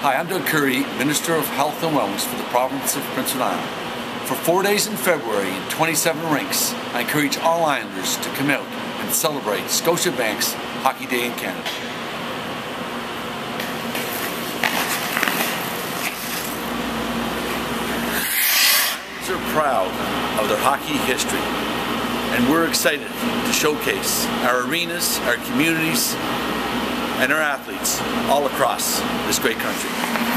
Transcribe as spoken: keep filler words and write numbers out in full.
Hi, I'm Doug Currie, Minister of Health and Wellness for the province of Prince Edward Island. For four days in February in twenty-seven rinks, I encourage all Islanders to come out and celebrate Scotiabank's Hockey Day in Canada. Islanders are proud of their hockey history, and we're excited to showcase our arenas, our communities, and our athletes all across this great country.